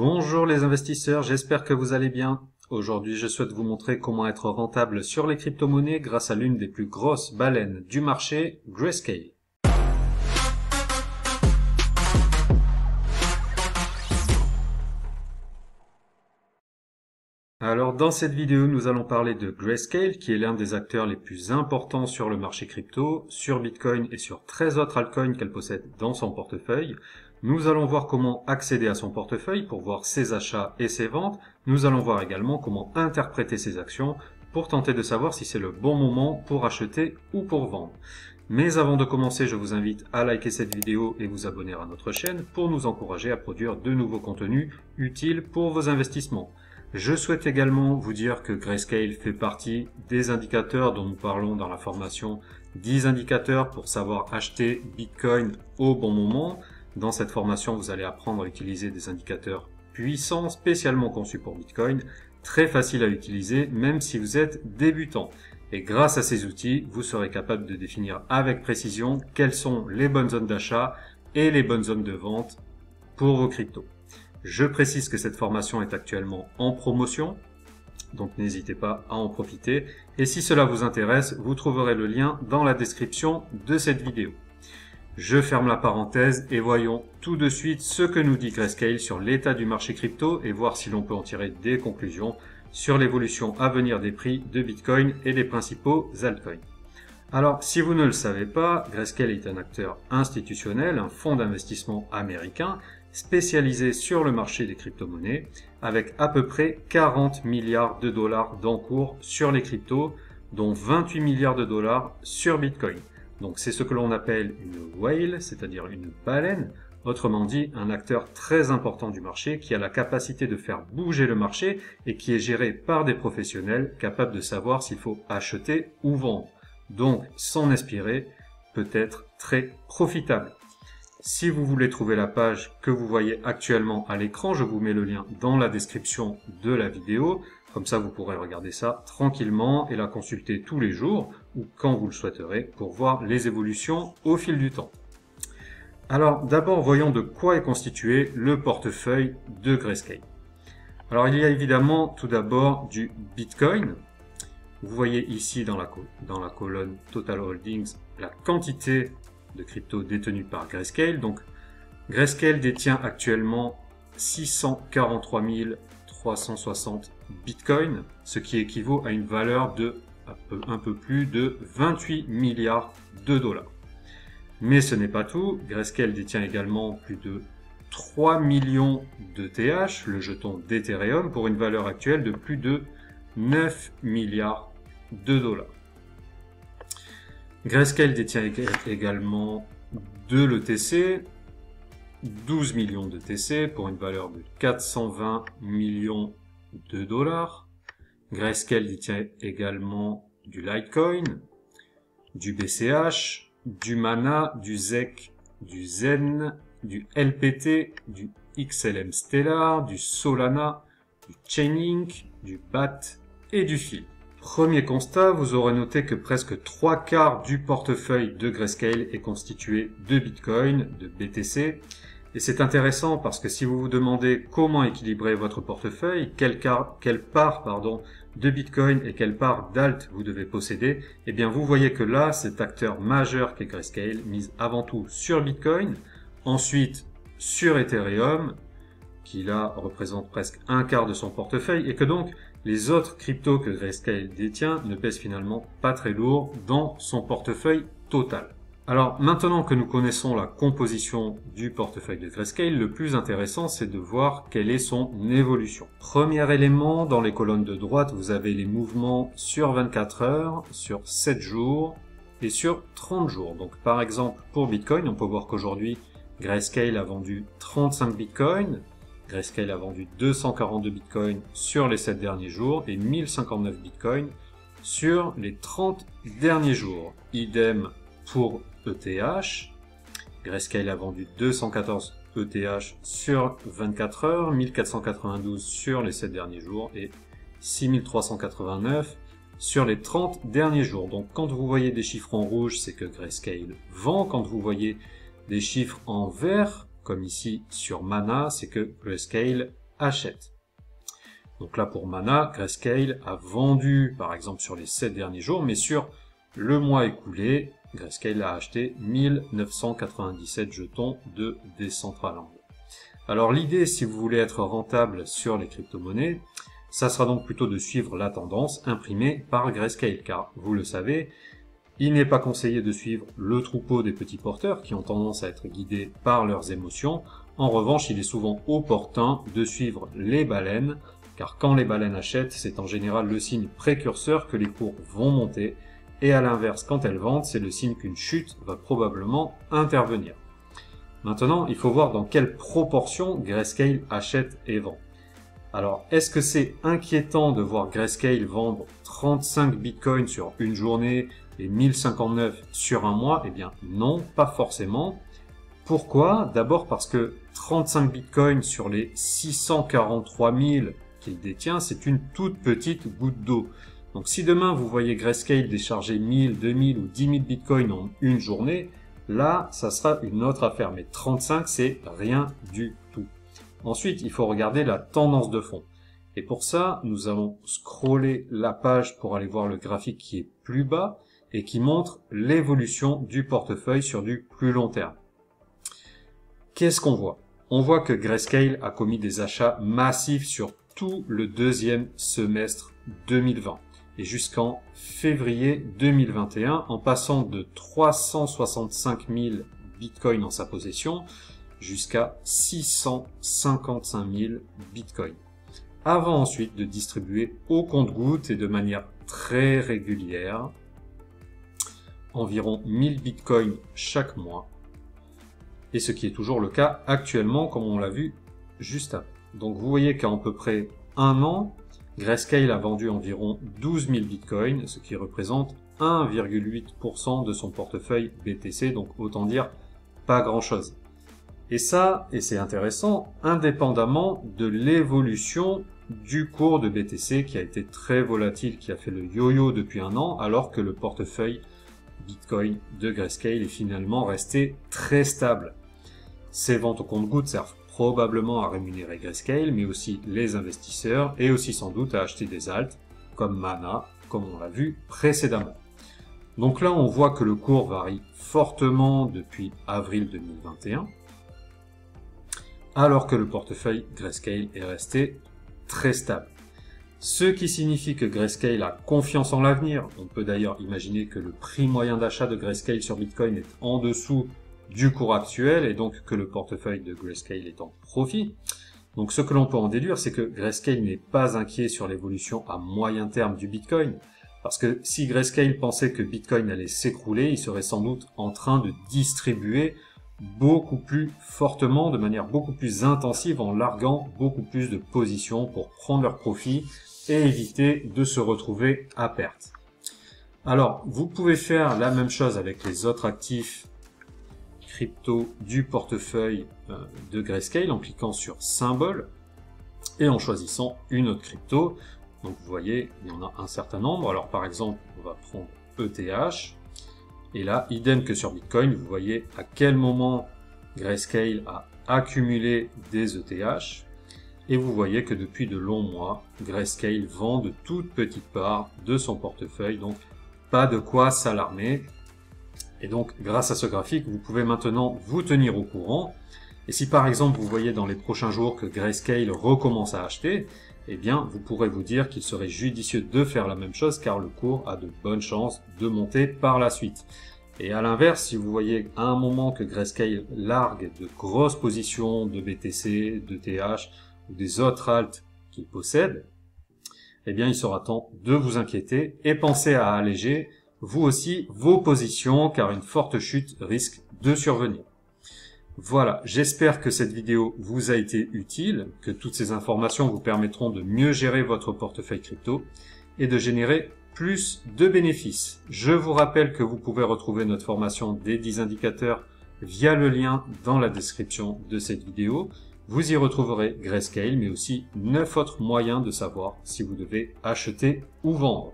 Bonjour les investisseurs, j'espère que vous allez bien. Aujourd'hui, je souhaite vous montrer comment être rentable sur les crypto-monnaies grâce à l'une des plus grosses baleines du marché, Grayscale. Alors dans cette vidéo, nous allons parler de Grayscale qui est l'un des acteurs les plus importants sur le marché crypto, sur Bitcoin et sur 13 autres altcoins qu'elle possède dans son portefeuille. Nous allons voir comment accéder à son portefeuille pour voir ses achats et ses ventes. Nous allons voir également comment interpréter ses actions pour tenter de savoir si c'est le bon moment pour acheter ou pour vendre. Mais avant de commencer, je vous invite à liker cette vidéo et vous abonner à notre chaîne pour nous encourager à produire de nouveaux contenus utiles pour vos investissements. Je souhaite également vous dire que Grayscale fait partie des indicateurs dont nous parlons dans la formation 10 indicateurs pour savoir acheter Bitcoin au bon moment. Dans cette formation, vous allez apprendre à utiliser des indicateurs puissants spécialement conçus pour Bitcoin, très faciles à utiliser même si vous êtes débutant. Et grâce à ces outils, vous serez capable de définir avec précision quelles sont les bonnes zones d'achat et les bonnes zones de vente pour vos cryptos. Je précise que cette formation est actuellement en promotion, donc n'hésitez pas à en profiter. Et si cela vous intéresse, vous trouverez le lien dans la description de cette vidéo. Je ferme la parenthèse et voyons tout de suite ce que nous dit Grayscale sur l'état du marché crypto et voir si l'on peut en tirer des conclusions sur l'évolution à venir des prix de Bitcoin et des principaux altcoins. Alors, si vous ne le savez pas, Grayscale est un acteur institutionnel, un fonds d'investissement américain spécialisé sur le marché des crypto-monnaies avec à peu près 40 milliards de dollars d'encours sur les cryptos, dont 28 milliards de dollars sur Bitcoin. Donc c'est ce que l'on appelle une whale, c'est-à-dire une baleine, autrement dit un acteur très important du marché qui a la capacité de faire bouger le marché et qui est géré par des professionnels capables de savoir s'il faut acheter ou vendre. Donc s'en inspirer peut être très profitable. Si vous voulez trouver la page que vous voyez actuellement à l'écran, je vous mets le lien dans la description de la vidéo. Comme ça, vous pourrez regarder ça tranquillement et la consulter tous les jours ou quand vous le souhaiterez pour voir les évolutions au fil du temps. Alors d'abord, voyons de quoi est constitué le portefeuille de Grayscale. Alors il y a évidemment tout d'abord du Bitcoin. Vous voyez ici dans la colonne Total Holdings la quantité de crypto détenue par Grayscale. Donc Grayscale détient actuellement 643 360 Bitcoin, ce qui équivaut à une valeur de un peu plus de 28 milliards de dollars. Mais ce n'est pas tout, Grayscale détient également plus de 3 millions d'ETH, le jeton d'Ethereum, pour une valeur actuelle de plus de 9 milliards de dollars. Grayscale détient également 2 LTC, 12 millions d'ETC pour une valeur de 420 millions de dollars. Grayscale détient également du Litecoin, du BCH, du MANA, du ZEC, du ZEN, du LPT, du XLM Stellar, du Solana, du Chainlink, du BAT et du FIL. Premier constat, vous aurez noté que presque 3/4 du portefeuille de Grayscale est constitué de Bitcoin, de BTC. Et c'est intéressant parce que si vous vous demandez comment équilibrer votre portefeuille, quelle part de Bitcoin et quelle part d'alt vous devez posséder, eh bien vous voyez que là, cet acteur majeur qu'est Grayscale mise avant tout sur Bitcoin, ensuite sur Ethereum, qui là représente presque 1/4 de son portefeuille, et que donc les autres cryptos que Grayscale détient ne pèsent finalement pas très lourd dans son portefeuille total. Alors maintenant que nous connaissons la composition du portefeuille de Grayscale, le plus intéressant c'est de voir quelle est son évolution. Premier élément, dans les colonnes de droite, vous avez les mouvements sur 24 heures, sur 7 jours et sur 30 jours. Donc par exemple pour Bitcoin, on peut voir qu'aujourd'hui Grayscale a vendu 35 Bitcoin. Grayscale a vendu 242 bitcoins sur les 7 derniers jours et 1059 bitcoins sur les 30 derniers jours. Idem pour ETH. Grayscale a vendu 214 ETH sur 24 heures, 1492 sur les 7 derniers jours et 6389 sur les 30 derniers jours. Donc quand vous voyez des chiffres en rouge, c'est que Grayscale vend. Quand vous voyez des chiffres en vert, comme ici sur MANA, c'est que Grayscale achète. Donc là, pour MANA, Grayscale a vendu, par exemple, sur les 7 derniers jours, mais sur le mois écoulé, Grayscale a acheté 1997 jetons de Decentraland. Alors l'idée, si vous voulez être rentable sur les crypto-monnaies, ça sera donc plutôt de suivre la tendance imprimée par Grayscale, car vous le savez, il n'est pas conseillé de suivre le troupeau des petits porteurs qui ont tendance à être guidés par leurs émotions. En revanche, il est souvent opportun de suivre les baleines, car quand les baleines achètent, c'est en général le signe précurseur que les cours vont monter, et à l'inverse, quand elles vendent, c'est le signe qu'une chute va probablement intervenir. Maintenant, il faut voir dans quelle proportion Grayscale achète et vend. Alors, est-ce que c'est inquiétant de voir Grayscale vendre 35 bitcoins sur une journée et 1059 sur un mois? Eh bien non, pas forcément. Pourquoi? D'abord parce que 35 bitcoins sur les 643 000 qu'il détient, c'est une toute petite goutte d'eau. Donc si demain vous voyez Grayscale décharger 1000, 2000 ou 10 000 bitcoins en une journée, là, ça sera une autre affaire, mais 35, c'est rien du tout. Ensuite, il faut regarder la tendance de fond. Et pour ça, nous allons scroller la page pour aller voir le graphique qui est plus bas et qui montre l'évolution du portefeuille sur du plus long terme. Qu'est-ce qu'on voit? On voit que Grayscale a commis des achats massifs sur tout le deuxième semestre 2020. Et jusqu'en février 2021, en passant de 365 000 bitcoins en sa possession jusqu'à 655 000 bitcoins, avant ensuite de distribuer au compte-gouttes et de manière très régulière environ 1000 bitcoins chaque mois, et ce qui est toujours le cas actuellement, comme on l'a vu juste avant. Donc vous voyez qu'à peu près un an, Grayscale a vendu environ 12 000 bitcoins, ce qui représente 1,8% de son portefeuille BTC, donc autant dire pas grand-chose. Et ça, et c'est intéressant, indépendamment de l'évolution du cours de BTC qui a été très volatile, qui a fait le yo-yo depuis un an, alors que le portefeuille bitcoin de Grayscale est finalement resté très stable. Ses ventes au compte-gouttes servent probablement à rémunérer Grayscale, mais aussi les investisseurs, et aussi sans doute à acheter des alts, comme MANA, comme on l'a vu précédemment. Donc là, on voit que le cours varie fortement depuis avril 2021, alors que le portefeuille Grayscale est resté très stable. Ce qui signifie que Grayscale a confiance en l'avenir. On peut d'ailleurs imaginer que le prix moyen d'achat de Grayscale sur Bitcoin est en dessous du cours actuel, et donc que le portefeuille de Grayscale est en profit. Donc ce que l'on peut en déduire, c'est que Grayscale n'est pas inquiet sur l'évolution à moyen terme du Bitcoin, parce que si Grayscale pensait que Bitcoin allait s'écrouler, il serait sans doute en train de distribuer beaucoup plus fortement, de manière beaucoup plus intensive, en larguant beaucoup plus de positions pour prendre leur profit et éviter de se retrouver à perte. Alors, vous pouvez faire la même chose avec les autres actifs crypto du portefeuille de Grayscale en cliquant sur symbole et en choisissant une autre crypto. Donc vous voyez, il y en a un certain nombre. Alors par exemple, on va prendre ETH, et là, idem que sur Bitcoin, vous voyez à quel moment Grayscale a accumulé des ETH, et vous voyez que depuis de longs mois, Grayscale vend de toutes petites parts de son portefeuille, donc pas de quoi s'alarmer. Et donc, grâce à ce graphique, vous pouvez maintenant vous tenir au courant. Et si par exemple, vous voyez dans les prochains jours que Grayscale recommence à acheter, eh bien, vous pourrez vous dire qu'il serait judicieux de faire la même chose, car le cours a de bonnes chances de monter par la suite. Et à l'inverse, si vous voyez à un moment que Grayscale largue de grosses positions de BTC, de TH ou des autres alts qu'il possède, eh bien, il sera temps de vous inquiéter et pensez à alléger vous aussi vos positions, car une forte chute risque de survenir. Voilà, j'espère que cette vidéo vous a été utile, que toutes ces informations vous permettront de mieux gérer votre portefeuille crypto et de générer plus de bénéfices. Je vous rappelle que vous pouvez retrouver notre formation des 10 indicateurs via le lien dans la description de cette vidéo. Vous y retrouverez Grayscale, mais aussi 9 autres moyens de savoir si vous devez acheter ou vendre.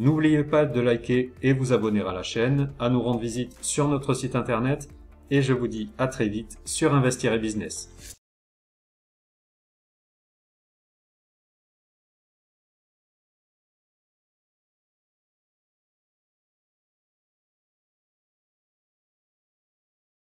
N'oubliez pas de liker et vous abonner à la chaîne, à nous rendre visite sur notre site internet, et je vous dis à très vite sur Investir et Business.